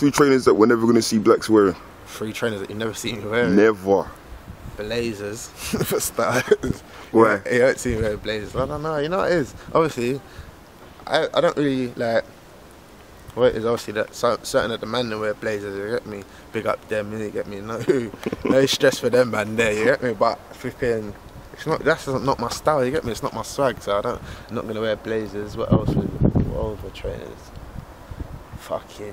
three trainers that we're never going to see Blacks wearing. Three trainers that you never see me wearing? Never. Blazers. For starters. Why? You don't see me wearing blazers. I don't know, you know what it is? Obviously, I don't really like... Well, it is obviously that certain of the man that wear blazers, you get me? Big up them, you get me? No stress for them, man, there, you get me? But flipping... It's not, that's not my style, you get me? It's not my swag, so I'm not going to wear blazers. What else were trainers? Fucking...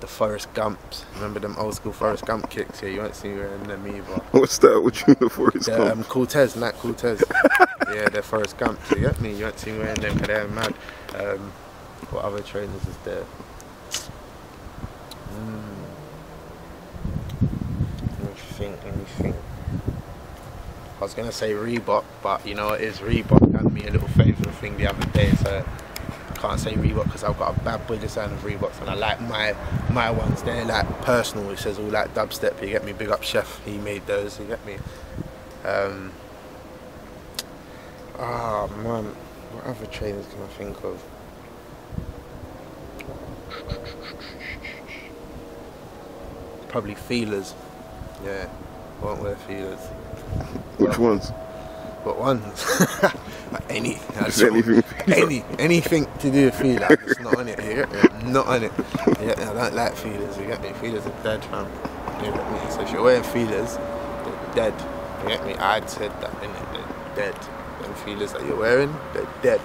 The Forrest Gumps. Remember them old school Forrest Gump kicks? Yeah, you won't see me wearing them either. What's that? What you mean the Forrest Gump? Cortez, not Cortez. Yeah, they're Forrest Gumps. You get me? You won't see me wearing them because they're mad. What other trainers is there? Let me think. I was going to say Reebok, but you know it is Reebok done me a little favourite thing the other day, so... Can't say Reebok because I've got a bad boy design of Reeboks, and I like my ones. They're like personal. It says all that dubstep. You get me? Big up Chef. He made those. You get me? Ah man, what other trainers can I think of? Probably feelers. Yeah, won't wear feelers. Which ones? What ones? anything to do with feelers. It's not on it. You get me? I'm not on it. You get me? I don't like feelers. You get me? Feelers are dead, fam. You get me? So if you're wearing feelers, they're dead. You get me? I'd said that, innit? They're dead. Them feelers that you're wearing, they're dead.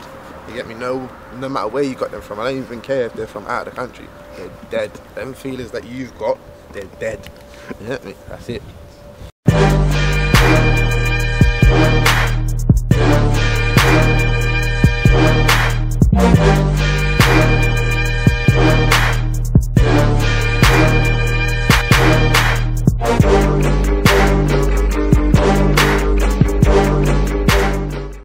You get me? No matter where you got them from. I don't even care if they're from out of the country. They're dead. Them feelers that you've got, they're dead. You get me? That's it.